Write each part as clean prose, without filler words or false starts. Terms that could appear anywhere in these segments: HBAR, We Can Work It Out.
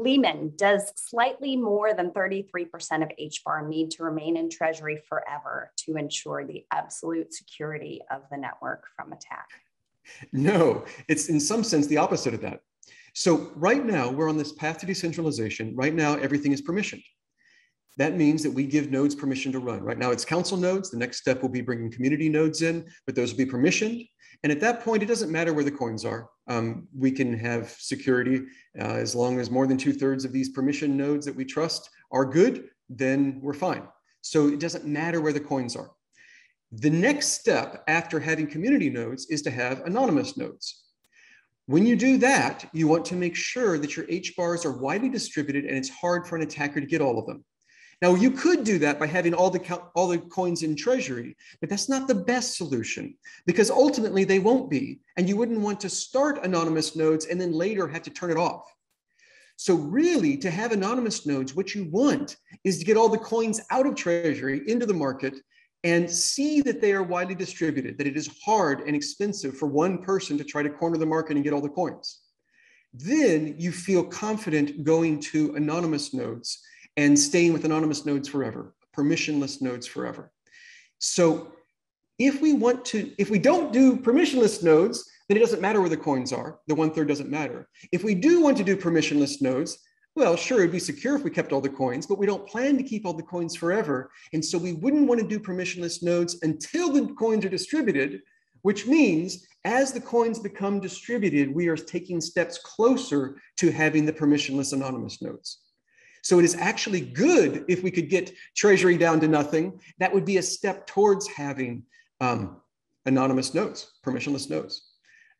Lehman, does slightly more than 33% of HBAR need to remain in Treasury forever to ensure the absolute security of the network from attack? No, it's in some sense the opposite of that. So right now, we're on this path to decentralization. Right now, everything is permissioned. That means that we give nodes permission to run. Right now, it's council nodes. The next step will be bringing community nodes in, but those will be permissioned. And at that point, it doesn't matter where the coins are. We can have security as long as more than 2/3 of these permission nodes that we trust are good, then we're fine. So it doesn't matter where the coins are. The next step after having community nodes is to have anonymous nodes. When you do that, you want to make sure that your HBARs are widely distributed and it's hard for an attacker to get all of them. Now, you could do that by having all the coins in Treasury, but that's not the best solution because ultimately they won't be, and you wouldn't want to start anonymous nodes and then later have to turn it off. So really, to have anonymous nodes, what you want is to get all the coins out of Treasury into the market and see that they are widely distributed, that it is hard and expensive for one person to try to corner the market and get all the coins. Then you feel confident going to anonymous nodes and staying with anonymous nodes forever, permissionless nodes forever. So if we don't do permissionless nodes, then it doesn't matter where the coins are. The 1/3 doesn't matter. If we do want to do permissionless nodes, well, sure, it'd be secure if we kept all the coins, but we don't plan to keep all the coins forever. And so we wouldn't want to do permissionless nodes until the coins are distributed, which means as the coins become distributed, we are taking steps closer to having the permissionless anonymous nodes. So it is actually good if we could get Treasury down to nothing. That would be a step towards having anonymous nodes, permissionless nodes.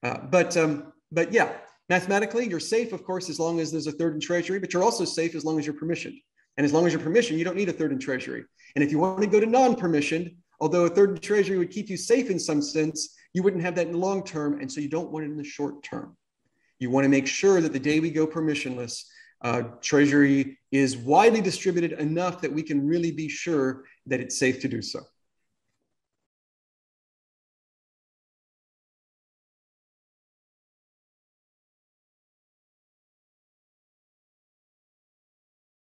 But yeah, mathematically, you're safe, of course, as long as there's a 1/3 in Treasury, but you're also safe as long as you're permissioned. And as long as you're permissioned, you don't need a 1/3 in Treasury. And if you want to go to non-permissioned, although a 1/3 in Treasury would keep you safe in some sense, you wouldn't have that in the long term, and so you don't want it in the short term. You want to make sure that the day we go permissionless, Treasury is widely distributed enough that we can really be sure that it's safe to do so.